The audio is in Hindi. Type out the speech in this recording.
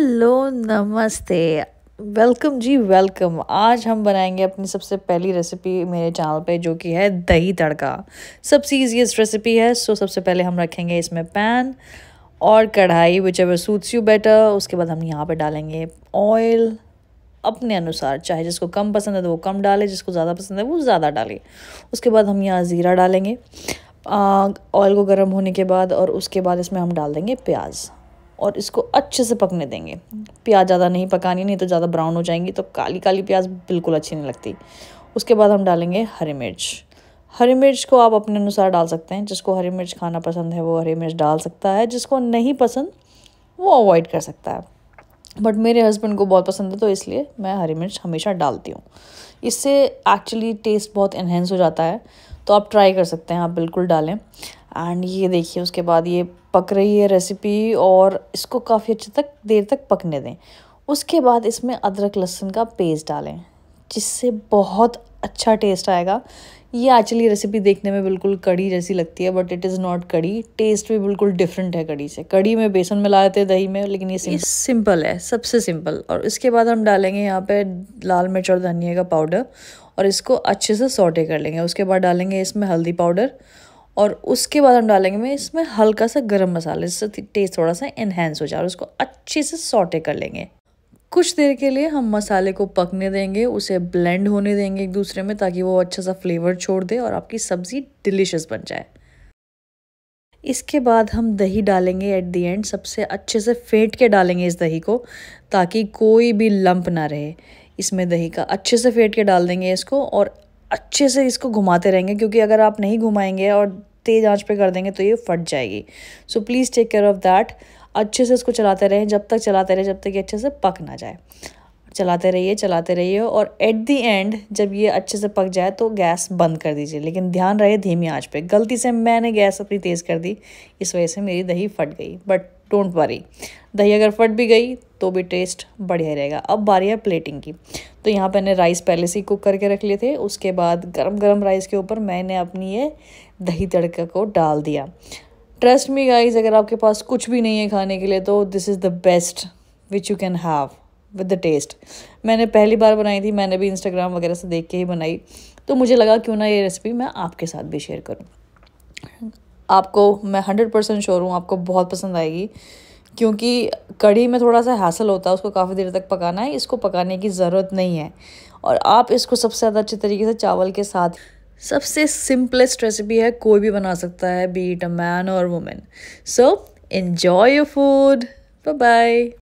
हेलो नमस्ते, वेलकम जी वेलकम। आज हम बनाएंगे अपनी सबसे पहली रेसिपी मेरे चैनल पे, जो कि है दही तड़का। सबसे ईजीएस्ट रेसिपी है। सो सबसे पहले हम रखेंगे इसमें पैन और कढ़ाई, which ever suits you better. उसके बाद हम यहाँ पे डालेंगे ऑयल अपने अनुसार, चाहे जिसको कम पसंद है तो वो कम डाले, जिसको ज़्यादा पसंद है वो ज़्यादा डाले। उसके बाद हम यहाँ ज़ीरा डालेंगे ऑयल को गर्म होने के बाद, और उसके बाद इसमें हम डाल देंगे प्याज़ और इसको अच्छे से पकने देंगे। प्याज ज़्यादा नहीं पकानी, नहीं तो ज़्यादा ब्राउन हो जाएंगी, तो काली काली प्याज बिल्कुल अच्छी नहीं लगती। उसके बाद हम डालेंगे हरी मिर्च। हरी मिर्च को आप अपने अनुसार डाल सकते हैं, जिसको हरी मिर्च खाना पसंद है वो हरी मिर्च डाल सकता है, जिसको नहीं पसंद वो अवॉइड कर सकता है। बट मेरे हस्बैंड को बहुत पसंद है, तो इसलिए मैं हरी मिर्च हमेशा डालती हूँ। इससे एक्चुअली टेस्ट बहुत इन्हेंस हो जाता है, तो आप ट्राई कर सकते हैं, आप बिल्कुल डालें। एंड ये देखिए, उसके बाद ये पक रही है रेसिपी और इसको काफ़ी अच्छे तक देर तक पकने दें। उसके बाद इसमें अदरक लहसुन का पेस्ट डालें, जिससे बहुत अच्छा टेस्ट आएगा। ये एक्चुअली रेसिपी देखने में बिल्कुल कड़ी जैसी लगती है, but it is not kadhi. Taste भी बिल्कुल डिफरेंट है कड़ी से। कड़ी में बेसन मिलाए थे दही में, लेकिन ये सिंपल है, सबसे सिंपल। और इसके बाद हम डालेंगे यहाँ पे लाल मिर्च और धनिया का पाउडर और इसको अच्छे से सौटे कर लेंगे। उसके बाद डालेंगे इसमें हल्दी पाउडर और उसके बाद हम डालेंगे मैं इसमें हल्का सा गरम मसाला, जिससे टेस्ट थोड़ा सा इन्हेंस हो जाए। और उसको अच्छे से सौटे कर लेंगे। कुछ देर के लिए हम मसाले को पकने देंगे, उसे ब्लेंड होने देंगे एक दूसरे में, ताकि वो अच्छा सा फ्लेवर छोड़ दे और आपकी सब्ज़ी डिलीशियस बन जाए। इसके बाद हम दही डालेंगे एट द एंड। सबसे अच्छे से फेंट के डालेंगे इस दही को, ताकि कोई भी लंप ना रहे इसमें। दही का अच्छे से फेंट के डाल देंगे इसको और अच्छे से इसको घुमाते रहेंगे, क्योंकि अगर आप नहीं घुमाएंगे और तेज़ आंच पे कर देंगे तो ये फट जाएगी। So please take care of that. अच्छे से इसको चलाते रहें, जब तक ये अच्छे से पक ना जाए। चलाते रहिए और एट दी एंड जब ये अच्छे से पक जाए तो गैस बंद कर दीजिए, लेकिन ध्यान रहे धीमी आंच पे। गलती से मैंने गैस अपनी तेज़ कर दी, इस वजह से मेरी दही फट गई, बट डोंट वरी। दही अगर फट भी गई तो भी टेस्ट बढ़िया रहेगा। अब बारी है प्लेटिंग की। तो यहाँ मैंने राइस पहले से ही कुक करके रख लिए थे। उसके बाद गरम राइस के ऊपर मैंने अपनी ये दही तड़का को डाल दिया। ट्रस्ट मी गाइज, अगर आपके पास कुछ भी नहीं है खाने के लिए तो this is the best which you can have with the taste. मैंने पहली बार बनाई थी, मैंने भी इंस्टाग्राम वगैरह से देख के ही बनाई, तो मुझे लगा क्यों ना ये रेसिपी मैं आपके साथ भी शेयर करूं। आपको मैं 100% श्योर हूँ आपको बहुत पसंद आएगी, क्योंकि कढ़ी में थोड़ा सा हासिल होता है, उसको काफ़ी देर तक पकाना है। इसको पकाने की ज़रूरत नहीं है और आप इसको सबसे ज़्यादा अच्छे तरीके से चावल के साथ। सबसे सिंपलेस्ट रेसिपी है, कोई भी बना सकता है, बी इट अ मैन और women. So enjoy your food, bye bye.